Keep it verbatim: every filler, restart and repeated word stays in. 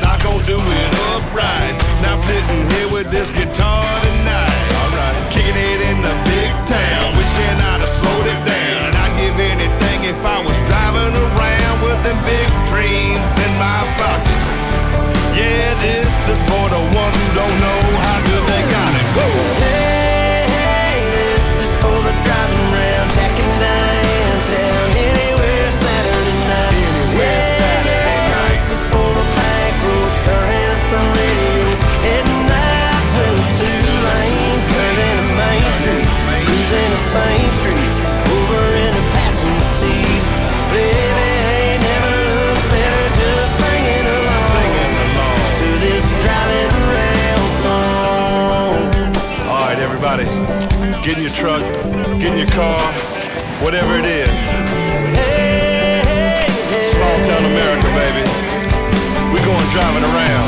guys, I'm gonna do it upright. Now I'm sitting here with this guitar tonight. Alright, kicking it in the big town. Wishing I'd have slowed it down. And I'd give anything if I was driving around with them big dreams in my pocket. Yeah, this is for the ones who don't know how good they got it. Whoa. Get in your truck, get in your car, whatever it is. Small town America, baby. We're going driving around.